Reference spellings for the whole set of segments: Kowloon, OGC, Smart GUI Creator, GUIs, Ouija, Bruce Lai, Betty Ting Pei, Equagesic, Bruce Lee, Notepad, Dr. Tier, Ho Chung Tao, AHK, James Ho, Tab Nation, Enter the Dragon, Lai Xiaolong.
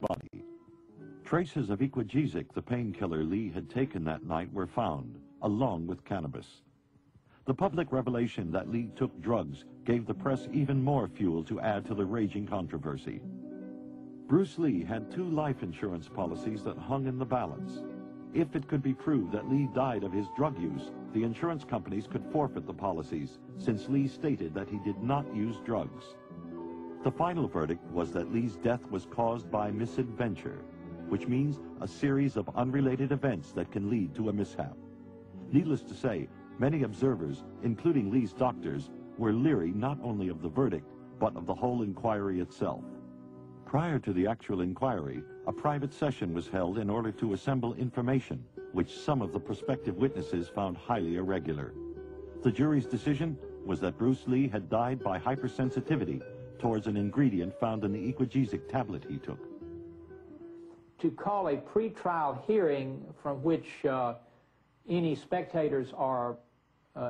body. Traces of Equagesic, the painkiller Lee had taken that night, were found, along with cannabis. The public revelation that Lee took drugs gave the press even more fuel to add to the raging controversy. Bruce Lee had 2 life insurance policies that hung in the balance. If it could be proved that Lee died of his drug use, the insurance companies could forfeit the policies, since Lee stated that he did not use drugs. The final verdict was that Lee's death was caused by misadventure, which means a series of unrelated events that can lead to a mishap. Needless to say, many observers, including Lee's doctors, were leery not only of the verdict, but of the whole inquiry itself. Prior to the actual inquiry, a private session was held in order to assemble information, which some of the prospective witnesses found highly irregular. The jury's decision was that Bruce Lee had died by hypersensitivity towards an ingredient found in the Equagesic tablet he took. To call a pretrial hearing from which any spectators are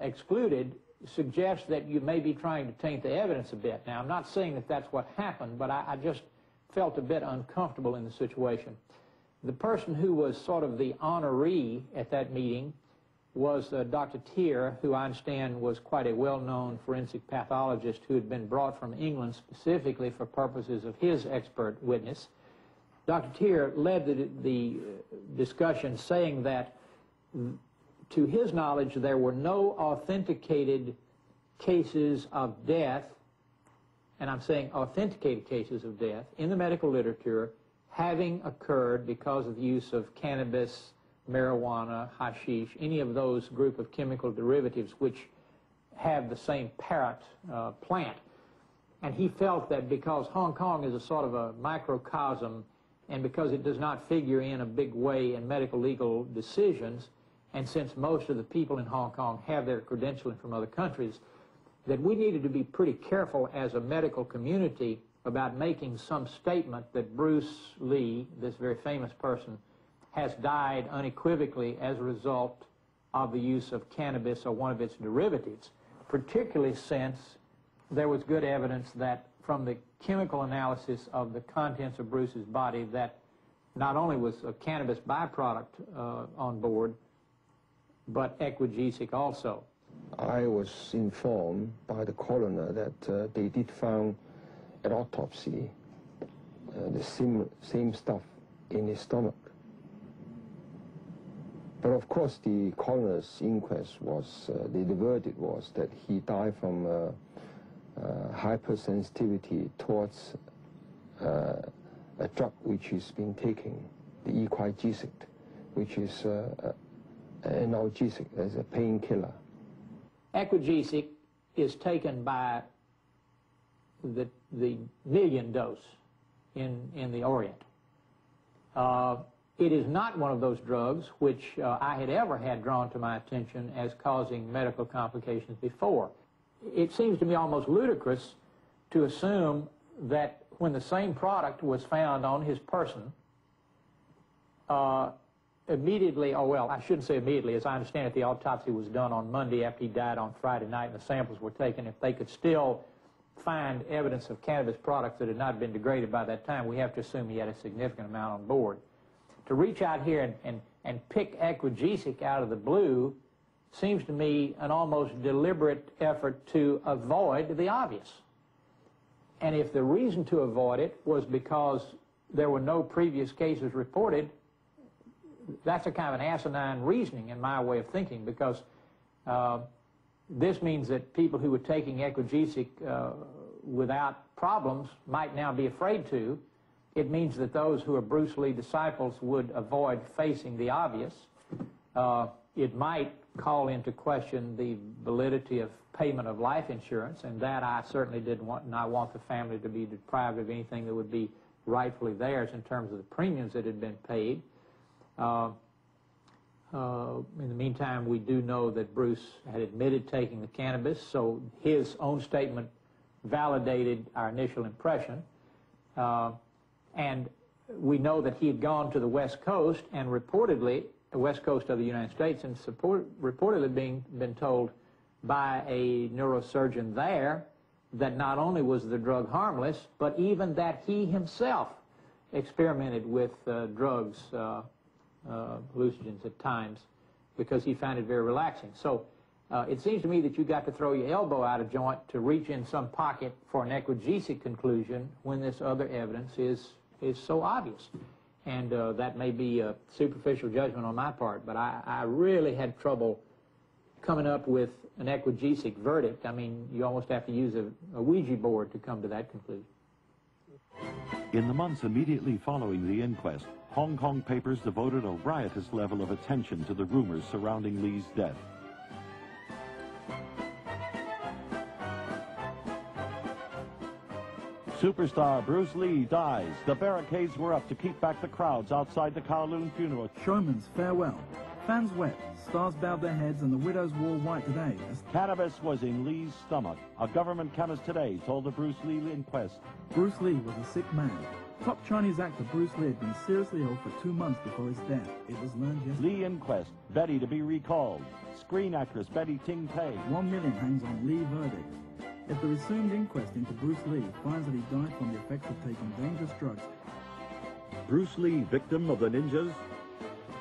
excluded suggests that you may be trying to taint the evidence a bit. Now, I'm not saying that that's what happened, but I just felt a bit uncomfortable in the situation. The person who was sort of the honoree at that meeting was Dr. Tier, who I understand was quite a well-known forensic pathologist who had been brought from England specifically for purposes of his expert witness. Dr. Tier led the discussion saying that, to his knowledge, there were no authenticated cases of death, and I'm saying authenticated cases of death, in the medical literature having occurred because of the use of cannabis, marijuana, hashish, any of those group of chemical derivatives which have the same parent plant. And he felt that because Hong Kong is a sort of a microcosm and because it does not figure in a big way in medical legal decisions, and since most of the people in Hong Kong have their credentialing from other countries, that we needed to be pretty careful as a medical community about making some statement that Bruce Lee, this very famous person, has died unequivocally as a result of the use of cannabis or one of its derivatives, particularly since there was good evidence that from the chemical analysis of the contents of Bruce's body that not only was a cannabis byproduct on board, but Equagesic also. I was informed by the coroner that they did find an autopsy, the same stuff in his stomach. But of course the coroner's inquest was, the verdict was that he died from hypersensitivity towards a drug which he's been taking, the Equagesic, which is an analgesic, as a painkiller. Equagesic is taken by the million dose in the Orient. It is not one of those drugs which I had ever had drawn to my attention as causing medical complications before. It seems to me almost ludicrous to assume that when the same product was found on his person, immediately, or well, I shouldn't say immediately, as I understand it, the autopsy was done on Monday after he died on Friday night and the samples were taken. If they could still find evidence of cannabis products that had not been degraded by that time, we have to assume he had a significant amount on board. To reach out here and pick Equagesic out of the blue seems to me an almost deliberate effort to avoid the obvious. And if the reason to avoid it was because there were no previous cases reported, that's a kind of an asinine reasoning in my way of thinking, because this means that people who were taking Equagesic without problems might now be afraid to. It means that those who are Bruce Lee disciples would avoid facing the obvious. It might call into question the validity of payment of life insurance, and that I certainly didn't want, and I want the family to be deprived of anything that would be rightfully theirs in terms of the premiums that had been paid. In the meantime, we do know that Bruce had admitted taking the cannabis, so his own statement validated our initial impression. And we know that he had gone to the West Coast and reportedly, the West Coast of the United States, and reportedly been told by a neurosurgeon there that not only was the drug harmless, but even that he himself experimented with drugs, hallucinogens at times, because he found it very relaxing. So it seems to me that you got to throw your elbow out of joint to reach in some pocket for an equagesic conclusion when this other evidence is so obvious. And that may be a superficial judgment on my part, but I really had trouble coming up with an equagesic verdict. I mean, you almost have to use a Ouija board to come to that conclusion. In the months immediately following the inquest, Hong Kong papers devoted a riotous level of attention to the rumors surrounding Lee's death. Superstar Bruce Lee dies. The barricades were up to keep back the crowds outside the Kowloon funeral. Showman's farewell. Fans wept, stars bowed their heads, and the widows wore white today. Cannabis was in Lee's stomach. A government chemist today told the Bruce Lee inquest. Bruce Lee was a sick man. Top Chinese actor Bruce Lee had been seriously ill for 2 months before his death. It was learned yesterday. Lee inquest. Betty to be recalled. Screen actress Betty Ting Pei. $1 million hangs on Lee verdict. If the resumed inquest into Bruce Lee finds that he died from the effects of taking dangerous drugs. Bruce Lee, victim of the ninjas?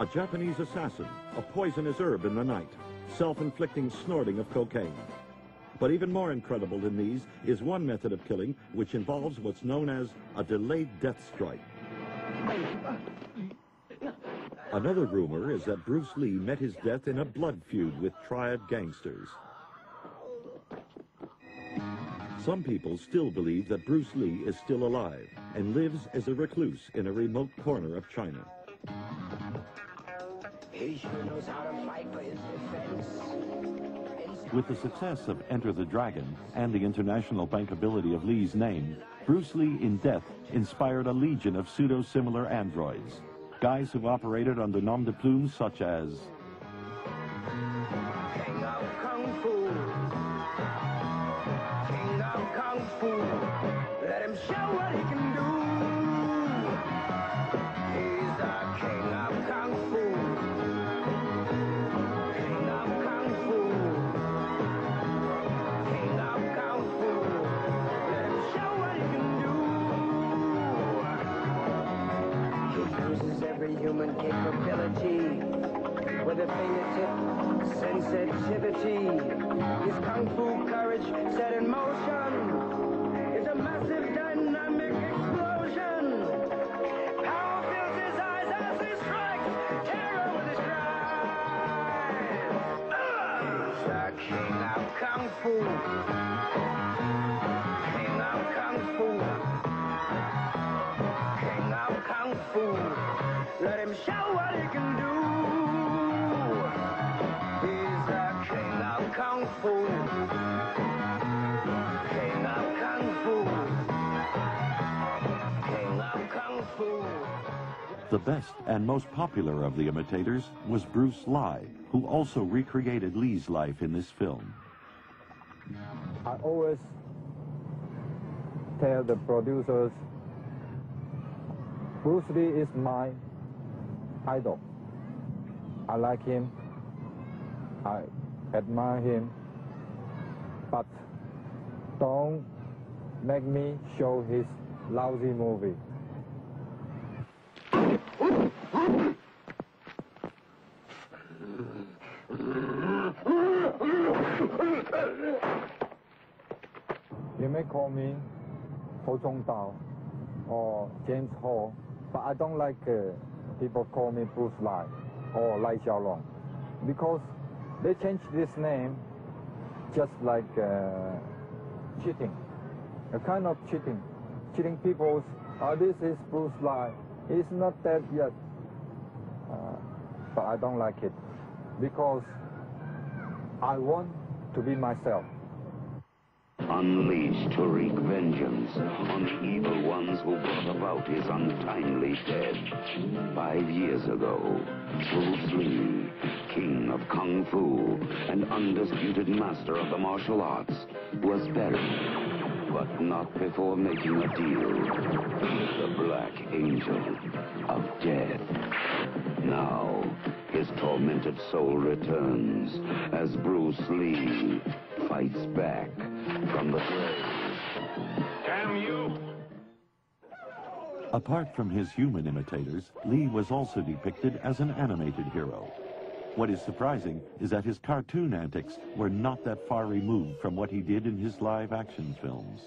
A Japanese assassin, a poisonous herb in the night, self-inflicting snorting of cocaine. But even more incredible than these is one method of killing which involves what's known as a delayed death strike. Another rumor is that Bruce Lee met his death in a blood feud with triad gangsters. Some people still believe that Bruce Lee is still alive and lives as a recluse in a remote corner of China. He sure knows how to fight for his defense. With the success of Enter the Dragon and the international bankability of Lee's name, Bruce Lee in death inspired a legion of pseudo-similar androids, guys who operated under nom de plume such as Let him show what he can do. He's the king of kung fu. King of kung fu. King of kung fu. Let him show what he can do. He uses every human capability with a fingertip sensitivity. His kung fu courage set in motion. A massive dynamic explosion. Power fills his eyes as he strikes. Terror with his cries. He's the king of kung fu. King of kung fu. King of kung fu. Let him show what he can do. He's the king of kung fu. The best and most popular of the imitators was Bruce Lai, who also recreated Lee's life in this film. I always tell the producers, Bruce Lee is my idol. I like him, I admire him, but don't make me show his lousy movie. You may call me Ho Chung Tao or James Ho, but I don't like people call me Bruce Lai or Lai Xiaolong, because they changed this name just like cheating, a kind of cheating. Cheating people, oh, this is Bruce Lai. He's not dead yet, but I don't like it, because I want to be myself. Unleashed to wreak vengeance on the evil ones who brought about his untimely death. 5 years ago, Bruce Lee, king of kung fu and undisputed master of the martial arts, was buried. But not before making a deal with the Black Angel of Death. Now, his tormented soul returns as Bruce Lee fights back from the grave. Damn you! Apart from his human imitators, Lee was also depicted as an animated hero. What is surprising is that his cartoon antics were not that far removed from what he did in his live-action films.